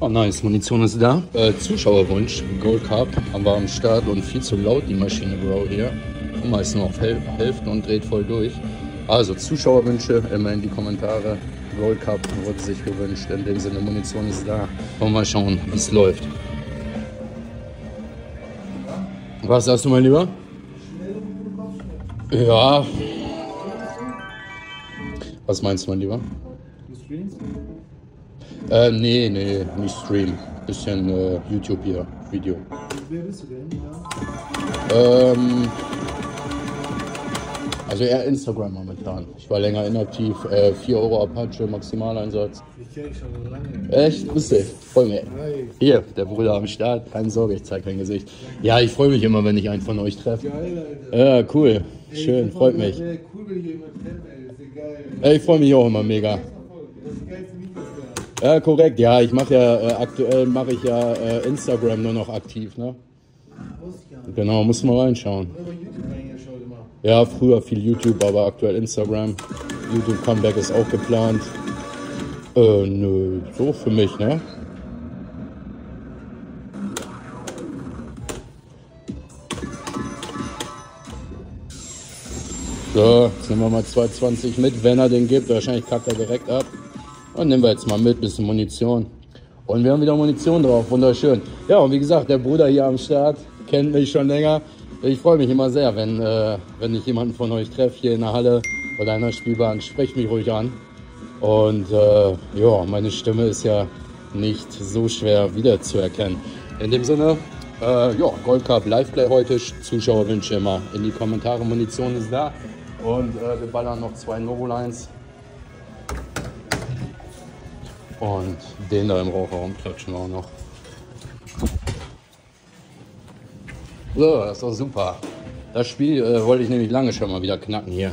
Oh nice, Munition ist da. Zuschauerwunsch, Gold Cup, haben wir am Start und viel zu laut die Maschine, Bro, hier. Guck mal, ist nur auf Hälfte und dreht voll durch. Also Zuschauerwünsche immer in die Kommentare. Gold Cup wurde sich gewünscht, in dem Sinne Munition ist da. Wollen wir mal schauen, wie es läuft. Was sagst du, mein Lieber? Ja. Was meinst du, mein Lieber? Nee, nicht Stream. Bisschen YouTube hier, Video. Wer bist du denn? Ja. Also eher Instagram momentan. Ich war länger inaktiv. 4euroapache, Maximaleinsatz. Ich kenne dich schon lange. Echt? Bist du? Freu mich. Hier, der Bruder am Start. Keine Sorge, ich zeig kein Gesicht. Ja, ich freue mich immer, wenn ich einen von euch treffe. Geil, Alter. Ja, cool. Schön, freut mich. Cool, wenn ich jemanden treffe, ey. Ich freue mich auch immer mega. Ja, korrekt. Ja, ich mache ja aktuell mache ich ja Instagram nur noch aktiv, ne? Genau, muss mal reinschauen. Ja, früher viel YouTube, aber aktuell Instagram. YouTube Comeback ist auch geplant. Nö, so für mich, ne? So, jetzt nehmen wir mal 220 mit, wenn er den gibt. Wahrscheinlich kackt er direkt ab. Und nehmen wir jetzt mal mit, bisschen Munition. Und wir haben wieder Munition drauf, wunderschön. Ja, und wie gesagt, der Bruder hier am Start kennt mich schon länger. Ich freue mich immer sehr, wenn ich jemanden von euch treffe, hier in der Halle oder in der Spielbahn. Sprecht mich ruhig an. Und ja, meine Stimme ist ja nicht so schwer wiederzuerkennen. In dem Sinne, ja, Gold Cup Liveplay heute. Zuschauerwünsche immer in die Kommentare. Munition ist da. Und wir ballern noch 2 Novo Lines. Und den da im Rauchraum klatschen wir auch noch. So, das ist doch super. Das Spiel wollte ich nämlich lange schon mal wieder knacken hier.